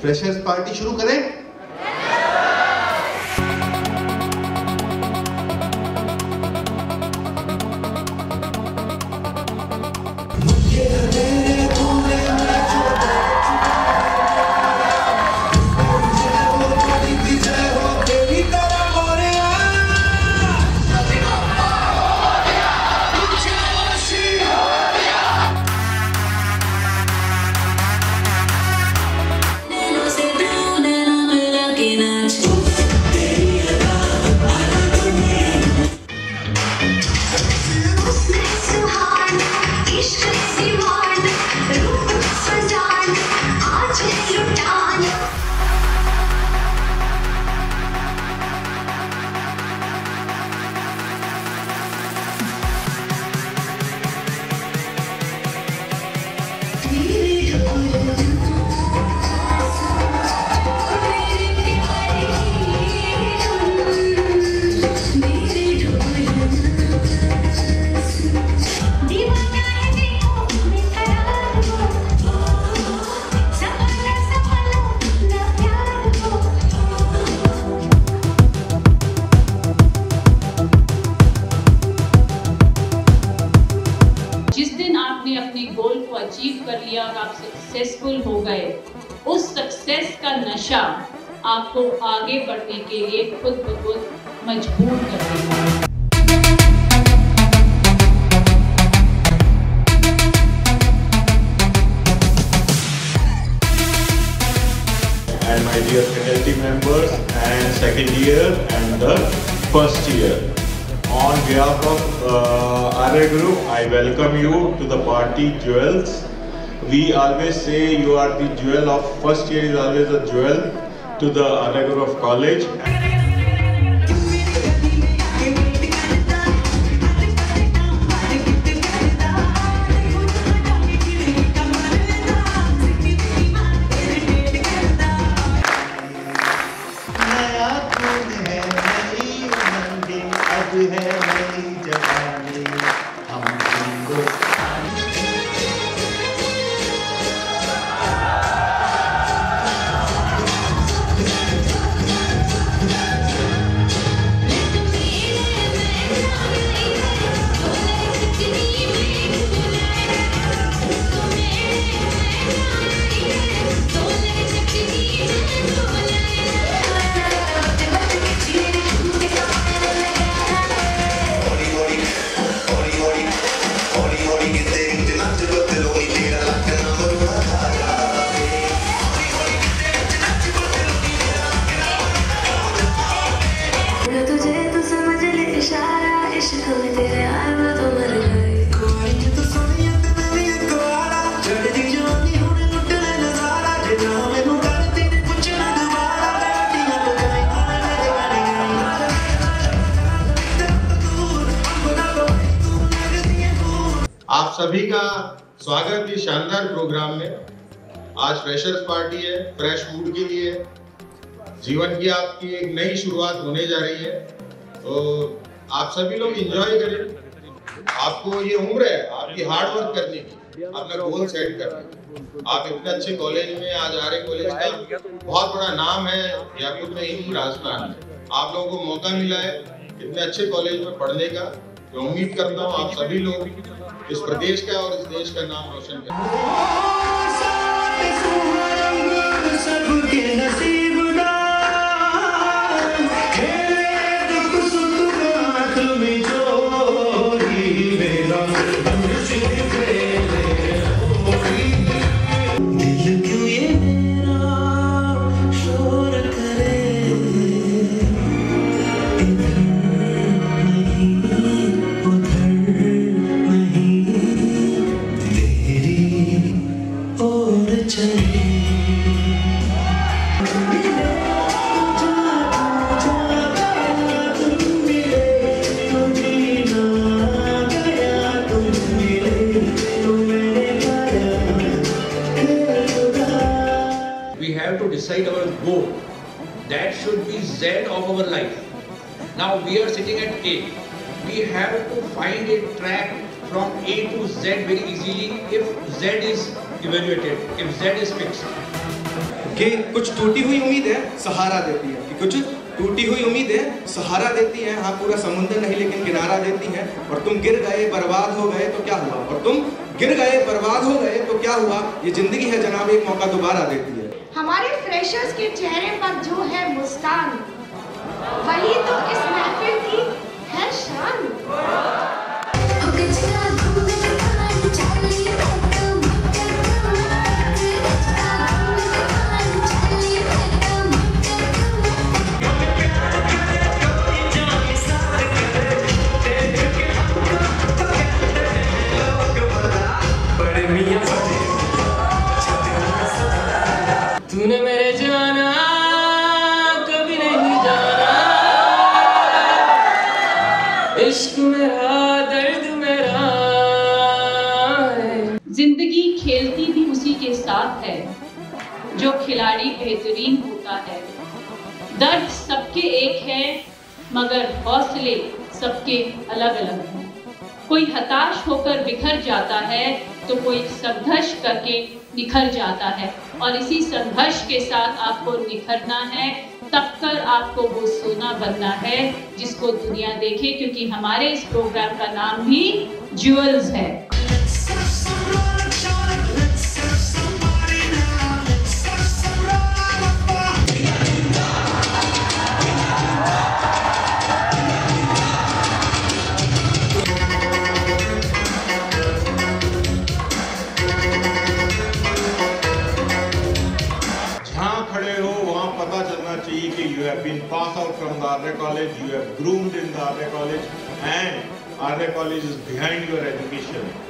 Freshers party शुरू करें। Achieve कर लिया और आप सक्सेसफुल हो गए, उस सक्सेस का नशा आपको आगे बढ़ने के लिए खुद ब खुद मजबूर करेगा। And my dear faculty members and second year and the first year. On behalf of Arya Group, I welcome you to the party Jewels. We always say you are the jewel of first year is always a jewel to the Arya Group of college. आप सभी का स्वागत है शानदार programme में। आज freshers party है, fresh food के लिए जीवन की आपकी एक नई शुरुआत होने जा रही है, तो आप सभी लोग एंजॉय करें। आपको ये उम्र है आपकी हार्ड वर्क करने की, अपना गोल सेट करने की। आप इतने अच्छे कॉलेज में आज आ रहे, कॉलेज का बहुत बड़ा नाम है जयपुर में, राजस्थान में। आप लोगों को मौका मिला है इतने अच्छे कॉलेज में पढ़ने का। मैं उम्मीद करता हूँ आप सभी लोग इस प्रदेश का और इस देश का नाम रोशन करें। Decide our goal. That should be Z of our life. Now we are sitting at A. We have to find a track from A to Z very easily if Z is evaluated, if Z is fixed. कि कुछ टूटी हुई उम्मीदें सहारा देती हैं, कि कुछ टूटी हुई उम्मीदें सहारा देती हैं, हाँ पूरा समुंदर नहीं लेकिन किनारा देती हैं, और तुम गिर गए बर्बाद हो गए तो क्या हुआ, और तुम गिर गए बर्बाद हो गए तो क्या हुआ, ये जिंदगी है जनाब, एक मौका दोबारा देती है। हमारे फ्रेशर्स के चेहरे पर जो है मुस्कान, वही तो इस महफिल की है शान। तूने मेरे जाना कभी नहीं जाना, इश्क मेरा दर्द मेरा है। जिंदगी खेलती भी उसी के साथ है, जो खिलाड़ी बेहतरीन होता है। दर्द सबके एक है, मगर हौसले सबके अलग अलग हैं। कोई हताश होकर बिखर जाता है, तो कोई संघर्ष करके निखर जाता है, और इसी संघर्ष के साथ आपको निखरना है, तब कर आपको वो सोना बनना है जिसको दुनिया देखे, क्योंकि हमारे इस प्रोग्राम का नाम भी ज्वेल्स है। Arya College is behind your education.